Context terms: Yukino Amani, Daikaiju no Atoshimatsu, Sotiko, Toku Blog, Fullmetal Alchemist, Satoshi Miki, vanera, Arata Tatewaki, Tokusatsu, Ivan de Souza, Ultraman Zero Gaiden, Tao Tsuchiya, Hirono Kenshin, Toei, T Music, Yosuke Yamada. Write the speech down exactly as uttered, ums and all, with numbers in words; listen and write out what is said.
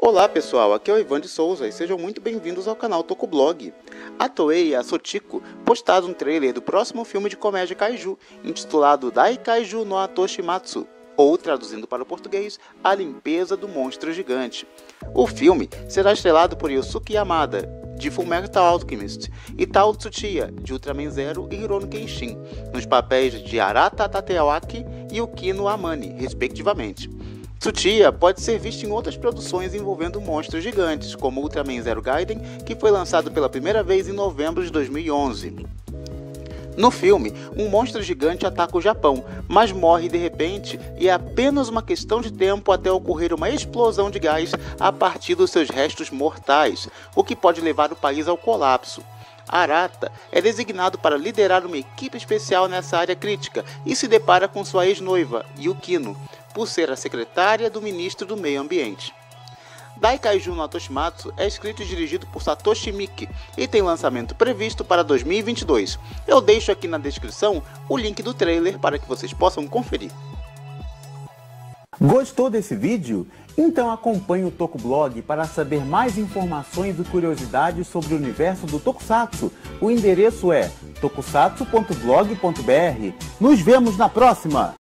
Olá pessoal, aqui é o Ivan de Souza e sejam muito bem-vindos ao canal Toku Blog. A Toei e a Sotiko postaram um trailer do próximo filme de comédia kaiju, intitulado Daikaiju no Atoshimatsu, ou traduzindo para o português, A Limpeza do Monstro Gigante. O filme será estrelado por Yosuke Yamada, de Fullmetal Alchemist, e Tao Tsuchiya, de Ultraman Zero e Hirono Kenshin, nos papéis de Arata Tatewaki e Yukino Amani, respectivamente. Tsuchiya pode ser visto em outras produções envolvendo monstros gigantes, como Ultraman Zero Gaiden, que foi lançado pela primeira vez em novembro de dois mil e onze. No filme, um monstro gigante ataca o Japão, mas morre de repente e é apenas uma questão de tempo até ocorrer uma explosão de gás a partir dos seus restos mortais, o que pode levar o país ao colapso. Arata é designado para liderar uma equipe especial nessa área crítica e se depara com sua ex-noiva, Yukino, por ser a secretária do ministro do Meio Ambiente. Daikaiju no Atoshimatsu é escrito e dirigido por Satoshi Miki e tem lançamento previsto para dois mil e vinte e dois. Eu deixo aqui na descrição o link do trailer para que vocês possam conferir. Gostou desse vídeo? Então acompanhe o Toku Blog para saber mais informações e curiosidades sobre o universo do Tokusatsu. O endereço é tokusatsu ponto blog ponto br. Nos vemos na próxima!